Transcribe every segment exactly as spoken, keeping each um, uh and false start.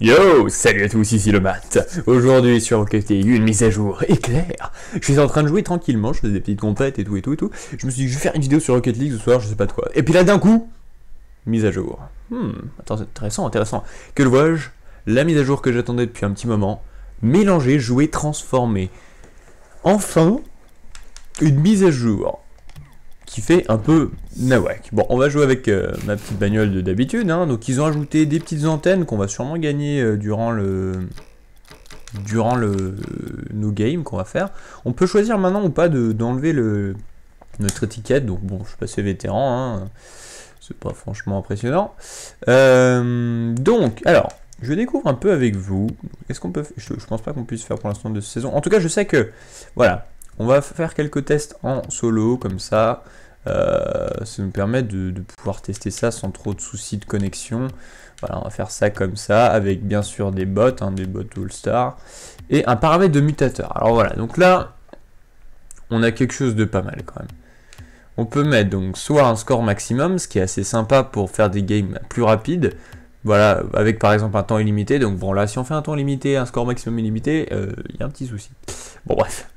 Yo, salut à tous, ici le Mat. Aujourd'hui sur Rocket League, une mise à jour éclair. Je suis en train de jouer tranquillement, je faisais des petites compètes et tout et tout et tout. Je me suis dit, je vais faire une vidéo sur Rocket League ce soir, je sais pas de quoi. Et puis là d'un coup, mise à jour. Hmm, attends, c'est intéressant, intéressant. Que le vois-je? La mise à jour que j'attendais depuis un petit moment. Mélanger, jouer, transformer. Enfin, une mise à jour qui fait un peu nawak. Bon, on va jouer avec euh, ma petite bagnole de d'habitude, hein. Donc ils ont ajouté des petites antennes qu'on va sûrement gagner euh, durant le durant le euh, nos games qu'on va faire. On peut choisir maintenant ou pas de d'enlever le notre étiquette. Donc bon, je suis passé vétéran, hein. C'est pas franchement impressionnant. Euh, donc alors, je découvre un peu avec vous. Est-ce qu'on peut je, je pense pas qu'on puisse faire pour l'instant de saison. En tout cas, je sais que voilà, on va faire quelques tests en solo comme ça. Euh, ça nous permet de, de pouvoir tester ça sans trop de soucis de connexion. Voilà, on va faire ça comme ça, avec bien sûr des bots, hein, des bots all-star, et un paramètre de mutateur. Alors voilà, donc là, on a quelque chose de pas mal quand même. On peut mettre donc soit un score maximum, ce qui est assez sympa pour faire des games plus rapides. Voilà, avec par exemple un temps illimité. Donc bon, là, si on fait un temps limité, un score maximum illimité, il euh, y a un petit souci. Bon, bref.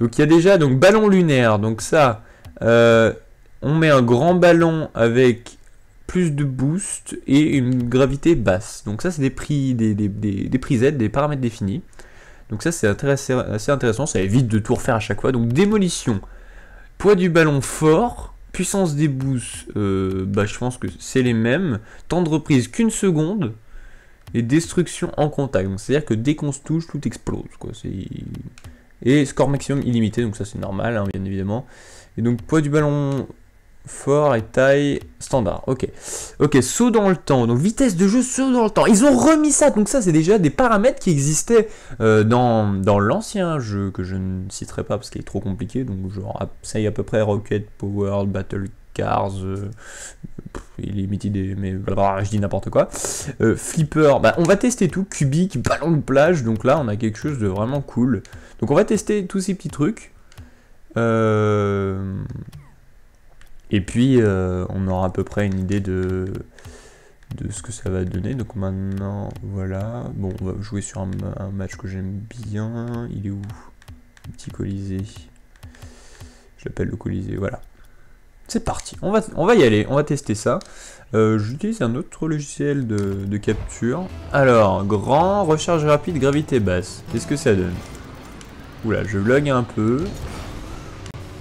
Donc il y a déjà donc ballon lunaire, donc ça... Euh, on met un grand ballon avec plus de boost et une gravité basse. Donc ça c'est des prix des, des, des, des prix Z, des paramètres définis. Donc ça c'est assez, assez intéressant, ça évite de tout refaire à chaque fois. Donc démolition, poids du ballon fort, puissance des boosts, euh, bah, je pense que c'est les mêmes. Temps de reprise qu'une seconde et destruction en contact. Donc c'est à dire que dès qu'on se touche, tout explose, quoi. C'est... Et score maximum illimité, donc ça c'est normal, hein, bien évidemment. Et donc poids du ballon fort et taille standard. Ok, ok, saut dans le temps, donc vitesse de jeu, saut dans le temps. Ils ont remis ça, donc ça c'est déjà des paramètres qui existaient euh, dans, dans l'ancien jeu que je ne citerai pas parce qu'il est trop compliqué. Donc genre ça y est à peu près Rocket Power, Battle Cars, euh, pff, il est mythique, mais blablabla, je dis n'importe quoi. Euh, flipper, bah, on va tester tout, cubique, ballon de plage, donc là on a quelque chose de vraiment cool. Donc on va tester tous ces petits trucs. Euh... Et puis euh, on aura à peu près une idée de... de ce que ça va donner. Donc maintenant, voilà. Bon, on va jouer sur un, un match que j'aime bien. Il est où? Le petit Colisée. Je l'appelle le Colisée, voilà. C'est parti, on va, on va y aller, on va tester ça. Euh, J'utilise un autre logiciel de, de capture. Alors, grand, recharge rapide, gravité basse. Qu'est-ce que ça donne? Oula, je lag un peu.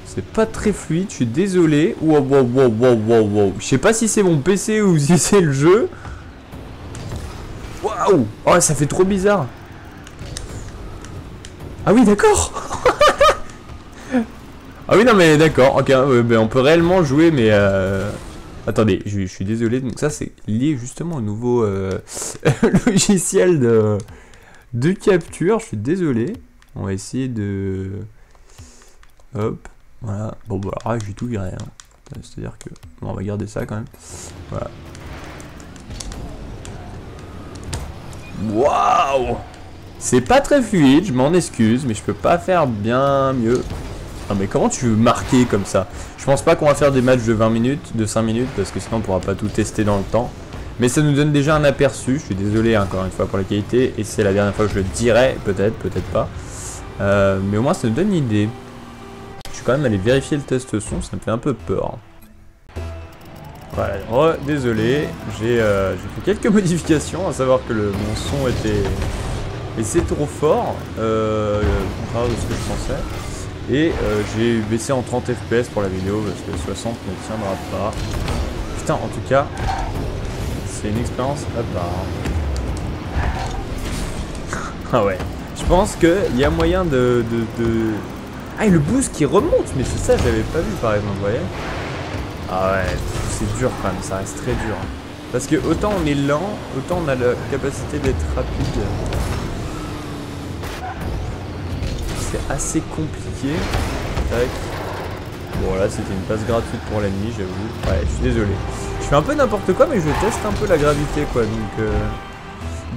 C'est pas très fluide, je suis désolé. Wow, wow, wow, wow, wow, wow. Je sais pas si c'est mon P C ou si c'est le jeu. Waouh! Oh, ça fait trop bizarre. Ah oui, d'accord. Ah oui, non mais d'accord, ok, euh, ben, on peut réellement jouer, mais... Euh... Attendez, je, je suis désolé, donc ça c'est lié justement au nouveau euh, logiciel de, de capture, je suis désolé. On va essayer de... Hop, voilà, bon bah ah, j'ai tout viré, hein. C'est-à-dire que... Bon, on va garder ça quand même, voilà. Waouh! C'est pas très fluide, je m'en excuse, mais je peux pas faire bien mieux. Non mais comment tu veux marquer comme ça? Je pense pas qu'on va faire des matchs de vingt minutes, de cinq minutes, parce que sinon on pourra pas tout tester dans le temps. Mais ça nous donne déjà un aperçu, je suis désolé encore une fois pour la qualité, et c'est la dernière fois que je le dirai, peut-être, peut-être pas. Euh, mais au moins ça nous donne une idée. Je suis quand même allé vérifier le test son, ça me fait un peu peur. Voilà, oh, désolé, j'ai euh, fait quelques modifications, à savoir que le, mon son était... Et c'est trop fort, euh, contraire de ce que je pensais. Et euh, j'ai baissé en trente F P S pour la vidéo parce que soixante ne tiendra pas. Putain, en tout cas, c'est une expérience à part. Ah ouais, je pense qu'il y a moyen de, de, de... Ah, et le boost qui remonte, mais c'est ça, j'avais pas vu par exemple, vous voyez. Ah ouais, c'est dur quand même, ça reste très dur. Parce que autant on est lent, autant on a la capacité d'être rapide. C'est assez compliqué. Tac. Bon là c'était une passe gratuite pour l'ennemi, j'avoue. Ouais, je suis désolé. Je fais un peu n'importe quoi mais je teste un peu la gravité quoi. Donc euh...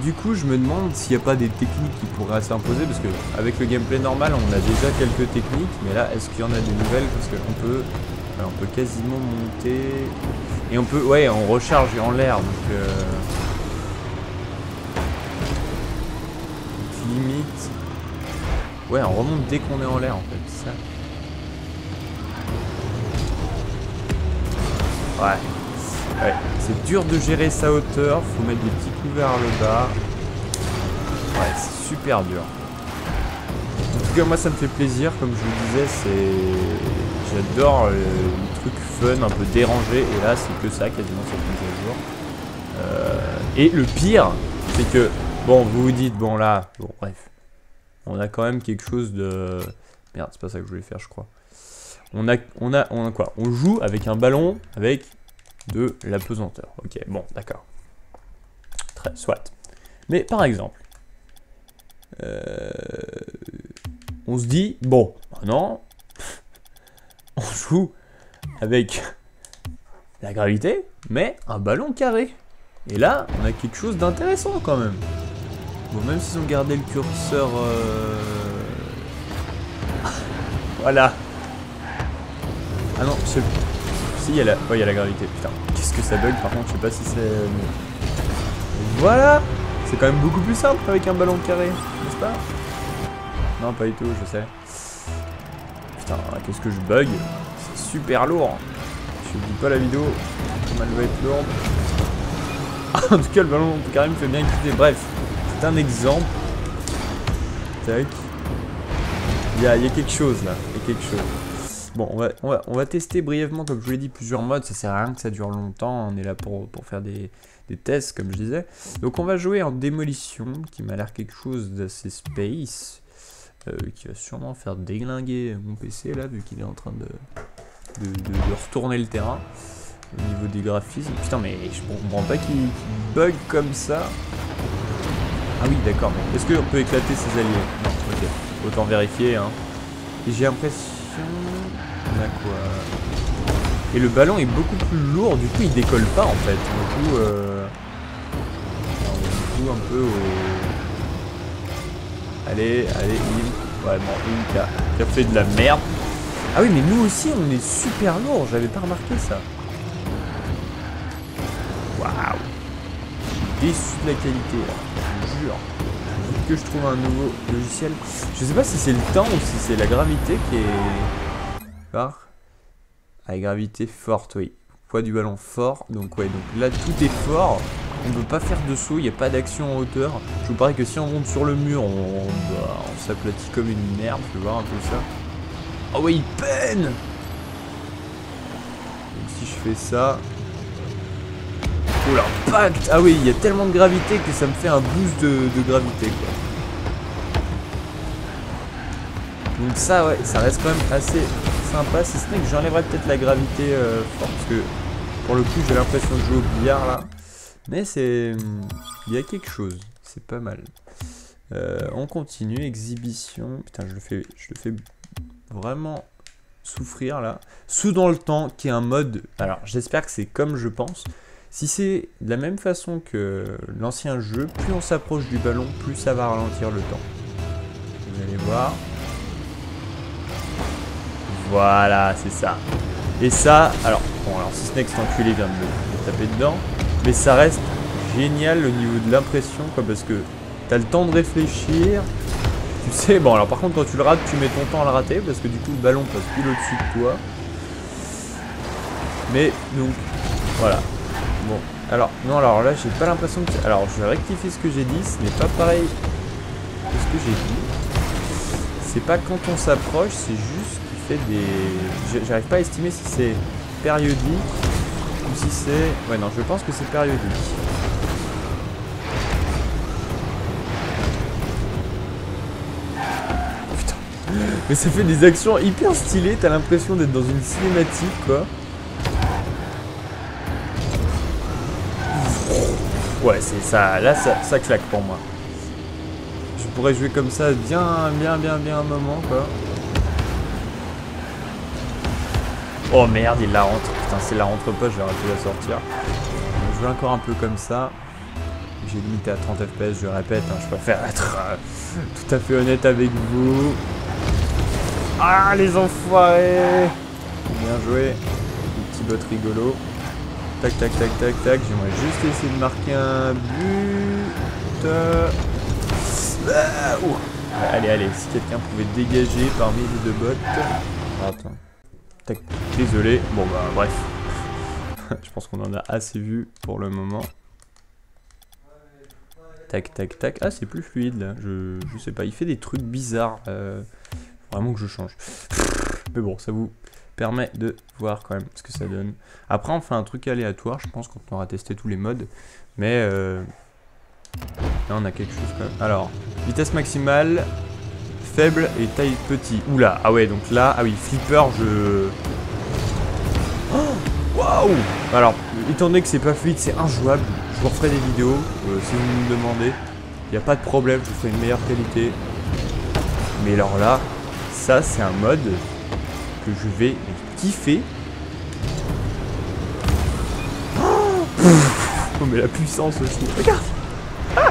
du coup je me demande s'il n'y a pas des techniques qui pourraient s'imposer parce que avec le gameplay normal on a déjà quelques techniques, mais là est-ce qu'il y en a des nouvelles? Parce qu'on peut, alors, on peut quasiment monter et on peut, ouais, on recharge en l'air donc. Euh... limite. Ouais, on remonte dès qu'on est en l'air en fait, ça. Ouais, ouais. C'est dur de gérer sa hauteur, faut mettre des petits coups vers le bas. Ouais, c'est super dur. En tout cas, moi ça me fait plaisir, comme je vous disais, c'est... J'adore le truc fun, un peu dérangé, et là c'est que ça, quasiment sur le jour. Euh... Et le pire, c'est que, bon, vous vous dites, bon là, bon bref, on a quand même quelque chose de... Merde, c'est pas ça que je voulais faire, je crois. On a, on a, on a quoi? On joue avec un ballon avec de la pesanteur. Ok, bon, d'accord. Très, soit. Mais par exemple, euh, on se dit, bon, maintenant, on joue avec la gravité, mais un ballon carré. Et là, on a quelque chose d'intéressant quand même. Bon, même s'ils ont gardé le curseur... Euh... voilà. Ah non, je sais plus. Si, il y a la... ouais, il y a la gravité, putain. Qu'est-ce que ça bug, par contre, je sais pas si c'est... Voilà. C'est quand même beaucoup plus simple avec un ballon carré, n'est-ce pas? Non, pas du tout, je sais. Putain, qu'est-ce que je bug? C'est super lourd. Je dis pas la vidéo, comment elle va être lourde. Ah, en tout cas, le ballon carré me fait bien écouter. Bref, c'est un exemple. Tac. Il y a, il y a quelque chose, là. Il y a quelque chose. Bon, on va, on, va, on va tester brièvement, comme je vous l'ai dit, plusieurs modes. Ça sert à rien que ça dure longtemps. On est là pour, pour faire des, des tests, comme je disais. Donc, on va jouer en démolition, qui m'a l'air quelque chose d'assez space. Euh, qui va sûrement faire déglinguer mon P C, là, vu qu'il est en train de, de, de, de retourner le terrain. Au niveau des graphismes. Putain, mais je comprends pas qu'il qu'il bug comme ça. Ah oui, d'accord. Est-ce qu'on peut éclater ses alliés? Non, ok. Autant vérifier, hein. J'ai l'impression... On a quoi? Et le ballon est beaucoup plus lourd, du coup il décolle pas en fait. Du coup, euh... on joue un peu au... Allez, allez, il... Ouais, bon, il a... il a fait de la merde. Ah oui, mais nous aussi on est super lourd, j'avais pas remarqué ça. Waouh. Je suis déçu de la qualité, là. Je jure. Que je trouve un nouveau logiciel. Je sais pas si c'est le temps ou si c'est la gravité qui est par à gravité forte, oui. Poids du ballon fort. Donc ouais, donc là tout est fort. On ne peut pas faire de saut, il n'y a pas d'action en hauteur. Je vous parie que si on monte sur le mur, on, bah, on s'aplatit comme une merde, je vois un peu ça. Ah ouais, il peine. Donc si je fais ça. Oh l'impact! Ah oui, il y a tellement de gravité que ça me fait un boost de, de gravité, quoi. Donc ça, ouais, ça reste quand même assez sympa. Si ce n'est que j'enlèverais peut-être la gravité euh, forte, parce que pour le coup, j'ai l'impression de jouer au billard, là. Mais c'est... il y a quelque chose. C'est pas mal. Euh, on continue. Exhibition. Putain, je le fais, je le fais vraiment... souffrir, là. Sous dans le temps, qui est un mode... Alors, j'espère que c'est comme je pense... Si c'est de la même façon que l'ancien jeu, plus on s'approche du ballon, plus ça va ralentir le temps. Vous allez voir. Voilà, c'est ça. Et ça, alors, bon, alors si ce n'est que cet enculé vient de me taper dedans, mais ça reste génial au niveau de l'impression, quoi, parce que t'as le temps de réfléchir. Tu sais, bon, alors par contre, quand tu le rates, tu mets ton temps à le rater, parce que du coup, le ballon passe plus au-dessus de toi. Mais, donc, voilà. Bon, alors, non, alors là, j'ai pas l'impression que... Alors, je vais rectifier ce que j'ai dit, ce n'est pas pareil que ce que j'ai dit. C'est pas quand on s'approche, c'est juste qu'il fait des... J'arrive pas à estimer si c'est périodique ou si c'est... Ouais, non, je pense que c'est périodique. Putain. Mais ça fait des actions hyper stylées, t'as l'impression d'être dans une cinématique, quoi. Ouais, c'est ça, là ça, ça claque pour moi. Je pourrais jouer comme ça bien, bien, bien, bien un moment, quoi. Oh merde, il la rentre. Putain, si elle la rentre pas, je vais arrêter de la sortir. Je joue encore un peu comme ça. J'ai limité à trente F P S, je répète, hein, je préfère être euh, tout à fait honnête avec vous. Ah, les enfoirés! Bien joué, les petits bots rigolos. Tac, tac, tac, tac, tac. J'aimerais juste essayer de marquer un but. Ah, oh. Allez, allez, si quelqu'un pouvait dégager parmi les deux bottes. Attends. Tac. Désolé. Bon, bah, bref. Je pense qu'on en a assez vu pour le moment. Tac, tac, tac. Ah, c'est plus fluide, là. Je, je sais pas. Il fait des trucs bizarres. Euh, vraiment que je change. Mais bon, ça vous permet de voir quand même ce que ça donne. Après, on fait un truc aléatoire, je pense, quand on aura testé tous les modes. Mais... Euh, là, on a quelque chose quand même. Alors, vitesse maximale, faible et taille petit. Oula, ah ouais, donc là... Ah oui, flipper, je... Waouh! Alors, étant donné que c'est pas fluide, c'est injouable. Je vous referai des vidéos, euh, si vous me demandez. Il n'y a pas de problème, je vous ferai une meilleure qualité. Mais alors là, ça c'est un mode que je vais kiffer. Oh, mais la puissance aussi. Regarde! Ah,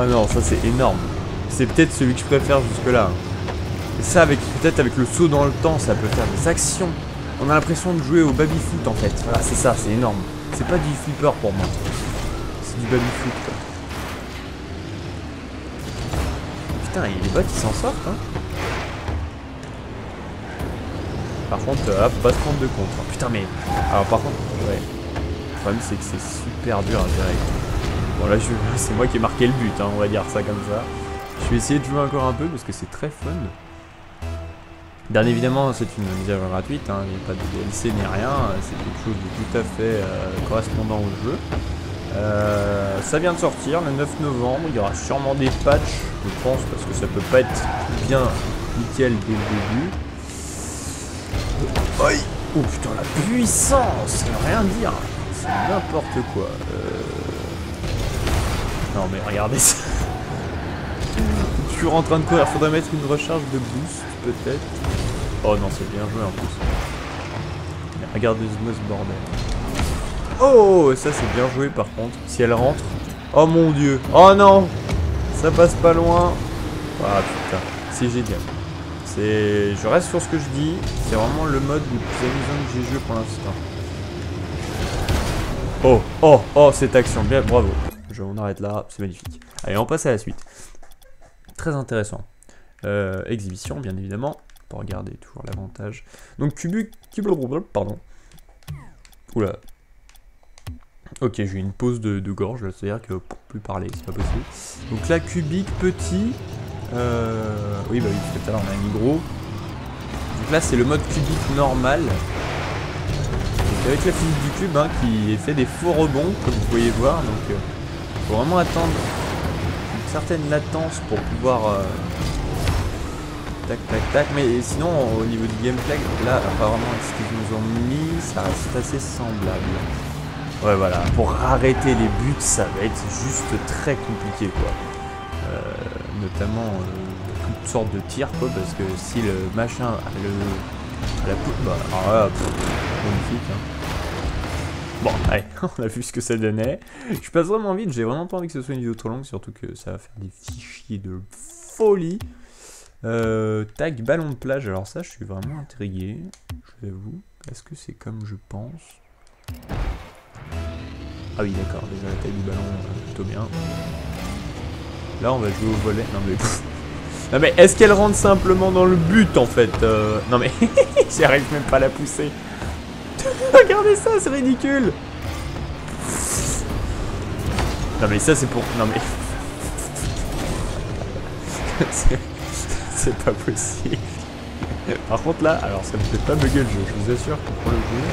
oh non, ça c'est énorme. C'est peut-être celui que je préfère jusque-là. Et ça, avec peut-être avec le saut dans le temps, ça peut faire des actions. On a l'impression de jouer au baby-foot en fait. Voilà, c'est ça, c'est énorme. C'est pas du flipper pour moi. C'est du baby-foot. Putain, les bots ils s'en sortent. Hein. Par contre, là, faut pas se prendre de compte. Hein. Putain, mais. Alors, par contre, ouais. Le problème, c'est que c'est super dur à gérer. Bon, là, je... c'est moi qui ai marqué le but, hein, on va dire ça comme ça. Je vais essayer de jouer encore un peu parce que c'est très fun. Bien évidemment, c'est une mise à jour gratuite, hein, il n'y a pas de D L C ni rien, c'est quelque chose de tout à fait euh, correspondant au jeu. Euh, ça vient de sortir le neuf novembre, il y aura sûrement des patchs, je pense, parce que ça peut pas être bien nickel dès le début. Aïe ! Oh putain, la puissance ! Rien dire, c'est n'importe quoi. Euh... Non mais regardez ça. En train de courir, faudrait mettre une recharge de boost peut-être. Oh non, c'est bien joué en plus. Regardez-moi ce bordel. Oh, ça c'est bien joué par contre. Si elle rentre. Oh mon dieu. Oh non, ça passe pas loin. Ah putain, c'est génial. C'est, je reste sur ce que je dis. C'est vraiment le mode le plus amusant que j'ai joué pour l'instant. Oh, oh, oh, cette action, bien, bravo. Je, on arrête là, c'est magnifique. Allez, on passe à la suite. Très intéressant. Euh, exhibition, bien évidemment, pour regarder toujours l'avantage. Donc, cubu, pardon. Oula. Ok, j'ai eu une pause de, de gorge, c'est-à-dire que pour plus parler, c'est pas possible. Donc là, cubique, petit. Euh, oui, bah oui, parce que tout à l'heure on a mis gros. Donc là, c'est le mode cubique normal. Donc, avec la physique du cube hein, qui fait des faux rebonds, comme vous pouvez voir. Donc, euh, faut vraiment attendre. Certaines latences pour pouvoir euh... tac tac tac, mais sinon au niveau du gameplay là apparemment ce qu'ils nous ont mis ça reste assez semblable. Ouais voilà, pour arrêter les buts ça va être juste très compliqué quoi, euh, notamment euh, toutes sortes de tirs quoi, parce que si le machin le la poupe bah alors là pff, magnifique hein. Bon, allez, on a vu ce que ça donnait. Je passe vraiment vite, j'ai vraiment pas envie que ce soit une vidéo trop longue, surtout que ça va faire des fichiers de folie. Euh, tac, ballon de plage, alors ça, je suis vraiment intrigué, je vous avoue. Est-ce que c'est comme je pense? Ah oui, d'accord, déjà la taille du ballon, plutôt bien. Là, on va jouer au volet. Non mais... Pff. Non mais, est-ce qu'elle rentre simplement dans le but, en fait euh... Non mais, j'y arrive même pas à la pousser. Regardez ça, c'est ridicule. Non mais ça c'est pour... Non mais... c'est pas possible. Par contre là, alors ça me fait pas bugger le jeu, je vous assure que pour le coup.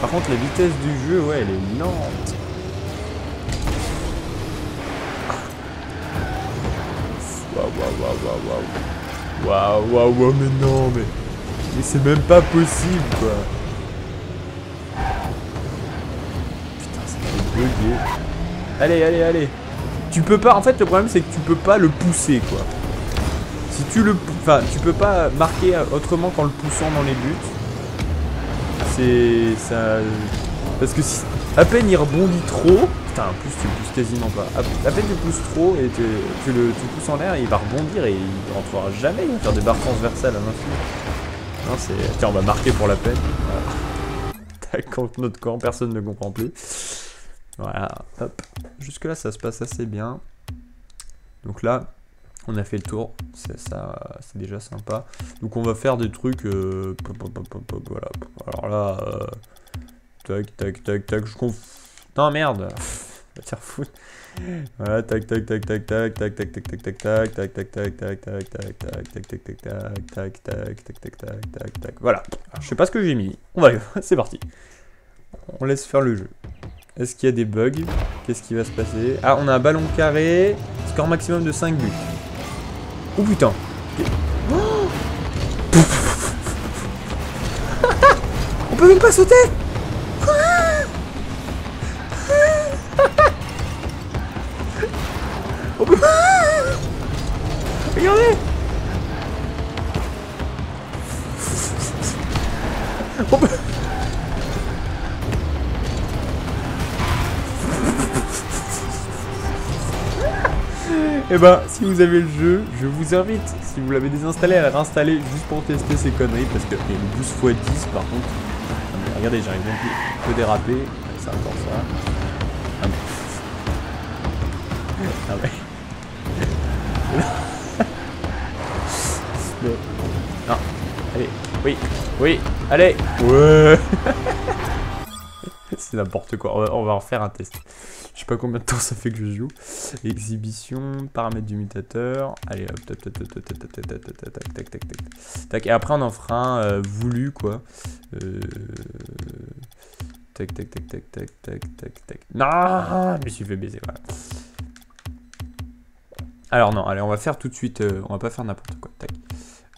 Par contre la vitesse du jeu, ouais, elle est lente. Waouh, waouh, waouh, waouh. Waouh, waouh, waouh, mais non, mais... Mais c'est même pas possible quoi. Okay. Allez, allez, allez. Tu peux pas. En fait, le problème c'est que tu peux pas le pousser, quoi. Si tu le, enfin, tu peux pas marquer autrement qu'en le poussant dans les buts. C'est ça. Parce que si à peine il rebondit trop, putain, en plus tu le pousses quasiment pas. À peine tu pousses trop et tu, tu le tu pousses en l'air, et il va rebondir et il rentrera jamais. Il va faire des barres transversales à l'infini. Non, c'est. Tiens, on va marquer pour la peine. Voilà. Contre notre camp, personne ne comprend plus. Voilà, hop. Jusque là ça se passe assez bien. Donc là, on a fait le tour, c'est ça, c'est déjà sympa. Donc on va faire des trucs, euh, voilà. Alors là, euh, tac, tac, tac, tac, je conf... Non, merde, va te faire foutre. Voilà, tac, tac, tac, tac, tac, tac, tac, tac, tac, tac, tac, tac, tac, tac, tac, tac, tac, tac, tac, tac, tac, tac, tac, tac, tac, tac. Voilà. Je sais pas ce que j'ai mis. On va, c'est parti. On laisse faire le jeu. Est-ce qu'il y a des bugs? Qu'est-ce qui va se passer? Ah, on a un ballon carré, score maximum de cinq buts. Oh putain! Oh on peut même pas sauter! On peut... Regardez! On peut... Et eh ben, si vous avez le jeu, je vous invite, si vous l'avez désinstallé, à le réinstaller juste pour tester ces conneries, parce que et le douze fois dix, par contre, regardez, j'arrive même plus, peu déraper, c'est encore ça. Ah mais... Ah mais... Non, allez, oui, oui, allez, ouais. C'est n'importe quoi, on va, on va en faire un test. Je sais pas combien de temps ça fait que je joue. Exhibition, paramètres du mutateur. Allez hop, tac, tac, tac, tac, tac, tac, tac, tac, tac, tac. Et après on en fera un euh, voulu quoi. Euh... Tac, tac, tac, tac, tac, tac, tac, tac. Non, je me suis fait baiser, voilà. Alors non, allez, on va faire tout de suite, euh, on va pas faire n'importe quoi. Tac.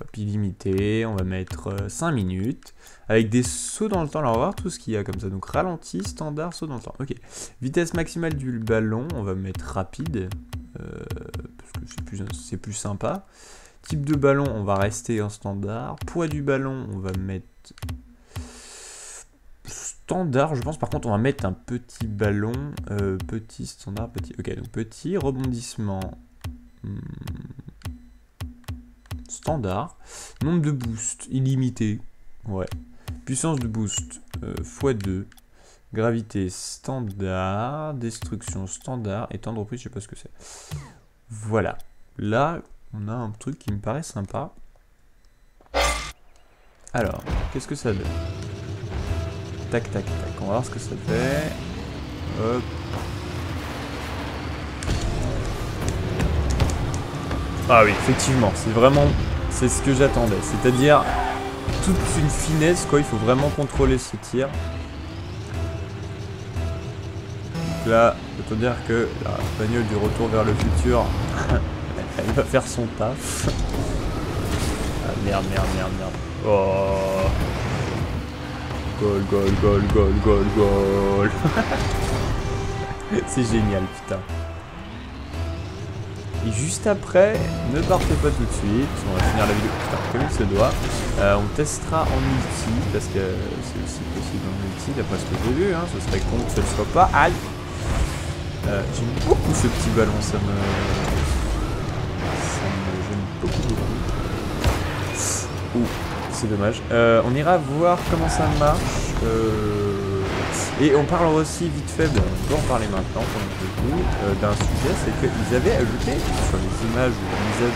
Hop, illimité, on va mettre euh, cinq minutes. Avec des sauts dans le temps, là on va voir tout ce qu'il y a comme ça. Donc ralenti, standard, saut dans le temps. Ok. Vitesse maximale du ballon, on va mettre rapide. Euh, parce que c'est plus, c'est plus sympa. Type de ballon, on va rester en standard. Poids du ballon, on va mettre standard, je pense. Par contre, on va mettre un petit ballon. Euh, petit, standard, petit. Ok, donc petit, rebondissement. Hmm. Standard. Nombre de boosts, illimité. Ouais. Puissance de boost euh, fois deux. Gravité standard. Destruction standard. Et temps de reprise, je sais pas ce que c'est. Voilà. Là, on a un truc qui me paraît sympa. Alors, qu'est-ce que ça donne? Tac, tac, tac. On va voir ce que ça fait. Hop. Ah oui, effectivement. C'est vraiment... C'est ce que j'attendais. C'est-à-dire... toute une finesse quoi, il faut vraiment contrôler ce tir. Donc là, je peux dire que la bagnole du retour vers le futur, elle va faire son taf. Ah merde, merde, merde, merde. Oh. Goal, goal, goal, goal, goal, goal. C'est génial, putain. Et juste après, ne partez pas tout de suite, on va finir la vidéo comme il se doit. Euh, on testera en multi, parce que c'est aussi possible en multi, d'après ce que j'ai vu, hein. Ce serait con que ce ne soit pas. Aïe euh, j'aime beaucoup ce petit ballon, ça me... Ça me gêne beaucoup, beaucoup. Ouh, c'est dommage. Euh, on ira voir comment ça marche. Euh... Et on parle aussi vite fait, ben on peut en parler maintenant pendant le coup, euh, d'un sujet, c'est qu'ils avaient ajouté sur les images de mise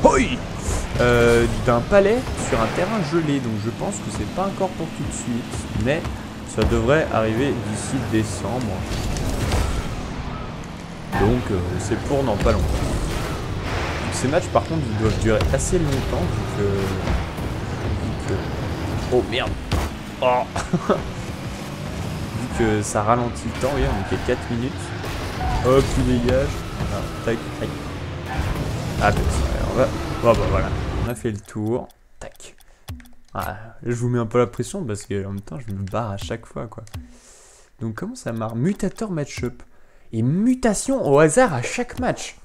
à jour euh, d'un palais sur un terrain gelé. Donc je pense que c'est pas encore pour tout de suite, mais ça devrait arriver d'ici décembre. Donc euh, c'est pour dans pas longtemps. Donc, ces matchs par contre ils doivent durer assez longtemps. Donc, euh, donc, euh... Oh merde. Oh. Vu que ça ralentit le temps, oui, on est qu'à quatre minutes. Hop, tu dégages. Voilà, tac, tac. Ah, ben, on va... Bon, ben, voilà. On a fait le tour. Tac. Voilà. Je vous mets un peu la pression parce que en même temps, je me barre à chaque fois, quoi. Donc, comment ça marche? Mutator match-up. Et mutation au hasard à chaque match.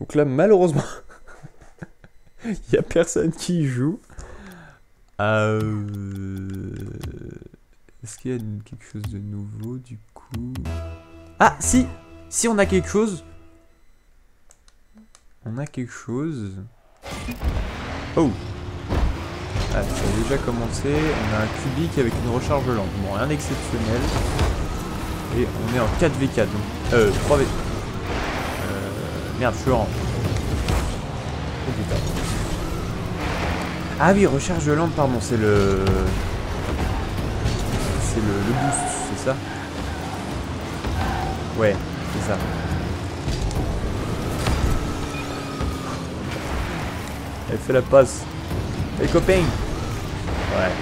Donc là, malheureusement, il n'y a personne qui y joue. Euh... Est-ce qu'il y a quelque chose de nouveau du coup? Ah si, si on a quelque chose. On a quelque chose. Oh. Ah, ça a déjà commencé. On a un cubique avec une recharge lente. Bon, rien d'exceptionnel. Et on est en quatre v quatre. Donc, euh, trois v... Merde, je suis en. Oh putain. Ah oui, recharge de lampe, pardon, c'est le. C'est le, le boost, c'est ça? Ouais, c'est ça. Elle fait la passe. Les copains. Ouais.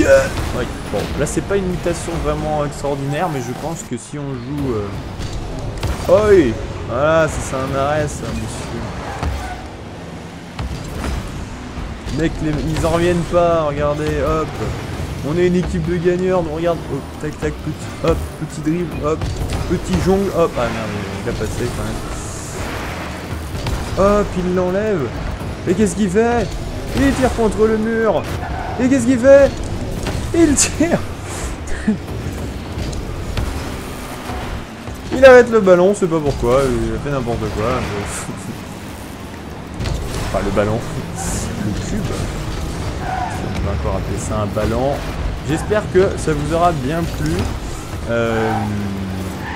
Yeah ouais. Bon, là c'est pas une mutation vraiment extraordinaire, mais je pense que si on joue... Euh... Oh oui. Voilà, c'est un arrêt ça, monsieur. Mec, les... ils en reviennent pas, regardez, hop. On est une équipe de gagneurs, donc regarde, hop, tac tac, petit, hop, petit dribble, hop, petit jongle, hop. Ah merde, il a passé quand même. Hop, il l'enlève. Mais qu'est-ce qu'il fait? Il tire contre le mur. Et qu'est-ce qu'il fait? Il tire. Il arrête le ballon, on sait pas pourquoi, il a fait n'importe quoi. Enfin le ballon. Le cube. On peut encore appeler ça un ballon. J'espère que ça vous aura bien plu. Euh,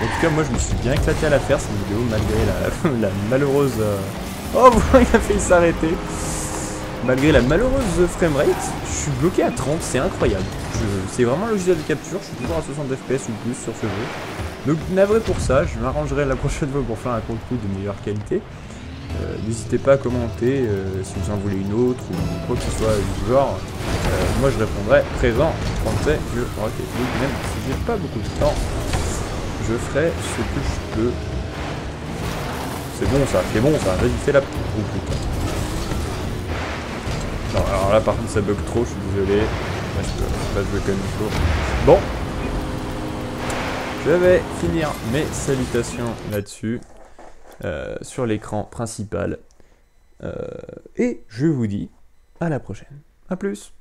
en tout cas moi je me suis bien éclaté à la faire cette vidéo malgré la, la malheureuse. Oh il a failli s'arrêter. Malgré la malheureuse framerate, je suis bloqué à trente, c'est incroyable. C'est vraiment le logiciel de capture, je suis toujours à soixante F P S ou plus sur ce jeu. Donc navré pour ça, je m'arrangerai la prochaine fois pour faire un contenu de meilleure qualité. Euh, N'hésitez pas à commenter euh, si vous en voulez une autre ou quoi que ce soit du genre. Euh, moi je répondrai présent en français que Rocket League, même si j'ai pas beaucoup de temps, je ferai ce que je peux. C'est bon ça, c'est bon ça, vas-y fais la boucle. Non, alors là par contre ça bug trop, je suis désolé. Là, je peux pas jouer comme il faut. Bon. Je vais finir mes salutations là-dessus. Euh, sur l'écran principal. Euh, et je vous dis à la prochaine. A plus.